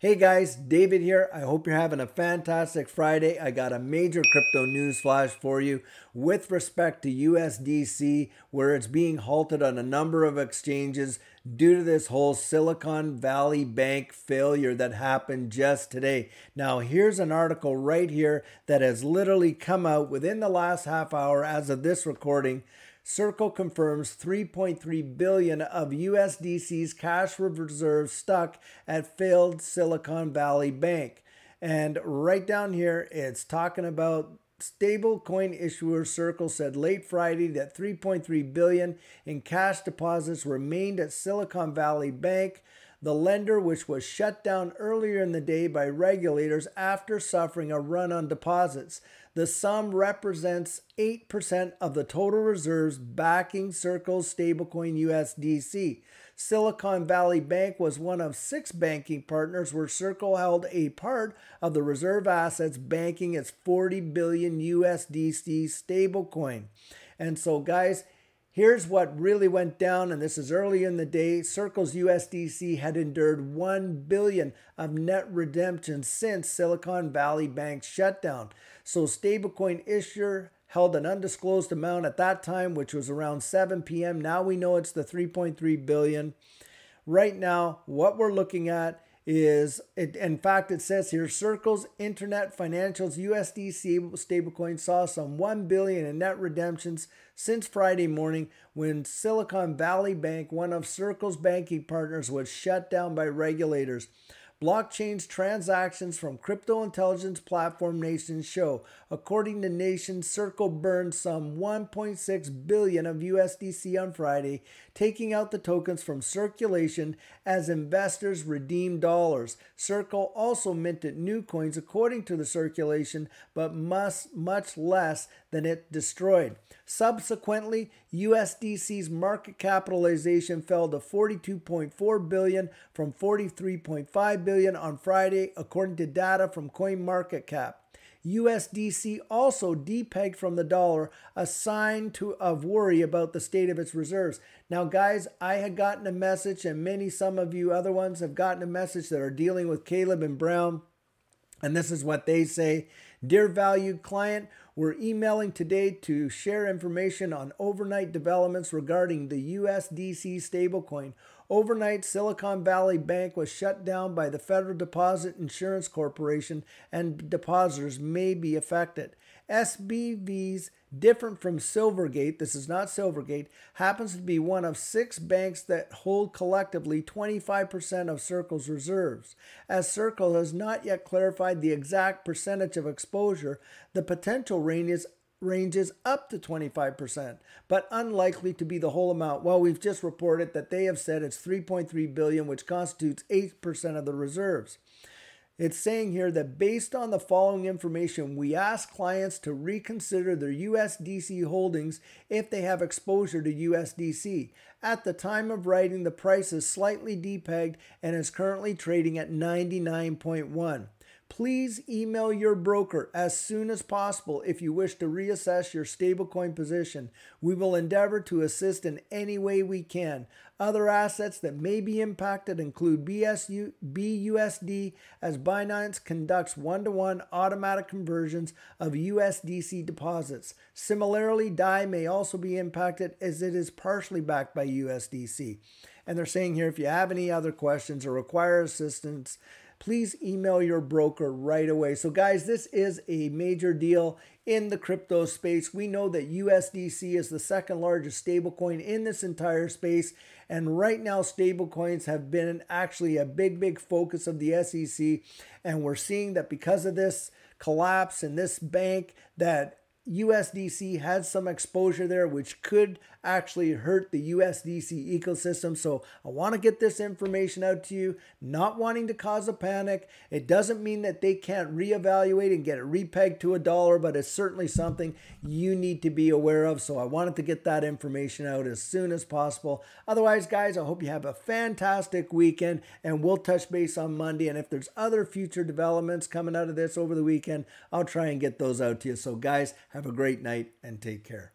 Hey guys, David here. I hope you're having a fantastic Friday. I got a major crypto news flash for you with respect to USDC, where it's being halted on a number of exchanges due to this whole Silicon Valley Bank failure that happened just today. Now, here's an article right here that has literally come out within the last half hour as of this recording. Circle confirms $3.3 billion of USDC's cash reserves stuck at failed Silicon Valley Bank. And right down here, it's talking about stablecoin issuer Circle said late Friday that $3.3 billion in cash deposits remained at Silicon Valley Bank, the lender which was shut down earlier in the day by regulators after suffering a run on deposits. The sum represents 8% of the total reserves backing Circle's stablecoin USDC. Silicon Valley Bank was one of 6 banking partners where Circle held a part of the reserve assets banking its 40 billion USDC stablecoin. And so guys, here's what really went down, and this is early in the day. Circle's USDC had endured $1 billion of net redemption since Silicon Valley Bank's shutdown. So stablecoin issuer held an undisclosed amount at that time, which was around 7 p.m. Now we know it's the $3.3 billion. Right now, what we're looking at is, in fact, it says here, Circle's Internet Financials USDC stablecoin saw some $1 billion in net redemptions since Friday morning when Silicon Valley Bank, one of Circle's banking partners, was shut down by regulators. Blockchain's transactions from crypto intelligence platform Nation show. According to Nation, Circle burned some $1.6 billion of USDC on Friday, taking out the tokens from circulation as investors redeemed dollars. Circle also minted new coins according to the circulation, but much less than it destroyed. Subsequently, USDC's market capitalization fell to $42.4 billion from $43.5 billion on Friday, according to data from CoinMarketCap. USDC also depegged from the dollar, a sign of worry about the state of its reserves. Now, guys, I had gotten a message, and some of you other ones have gotten a message that are dealing with Caleb and Brown, and this is what they say. Dear valued client, we're emailing today to share information on overnight developments regarding the USDC stablecoin. Overnight, Silicon Valley Bank was shut down by the Federal Deposit Insurance Corporation, and depositors may be affected. SBV's, different from Silvergate, this is not Silvergate, happens to be one of 6 banks that hold collectively 25% of Circle's reserves. As Circle has not yet clarified the exact percentage of exposure, the potential ranges up to 25%, but unlikely to be the whole amount. Well, we've just reported that they have said it's $3.3 billion, which constitutes 8% of the reserves. It's saying here that based on the following information, we ask clients to reconsider their USDC holdings if they have exposure to USDC. At the time of writing, the price is slightly depegged and is currently trading at 99.1. Please email your broker as soon as possible if you wish to reassess your stablecoin position. We will endeavor to assist in any way we can. Other assets that may be impacted include BUSD, as Binance conducts one-to-one automatic conversions of USDC deposits. Similarly, DAI may also be impacted as it is partially backed by USDC. And they're saying here, if you have any other questions or require assistance, please email your broker right away. So guys, this is a major deal in the crypto space. We know that USDC is the second largest stablecoin in this entire space. And right now, stablecoins have been actually a big focus of the SEC. And we're seeing that because of this collapse in this bank, that USDC had some exposure there, which could actually hurt the USDC ecosystem. So I want to get this information out to you, not wanting to cause a panic. It doesn't mean that they can't reevaluate and get it repegged to a dollar, but it's certainly something you need to be aware of. So I wanted to get that information out as soon as possible. Otherwise, guys, I hope you have a fantastic weekend, and we'll touch base on Monday. And if there's other future developments coming out of this over the weekend, I'll try and get those out to you. So guys, have a great night and take care.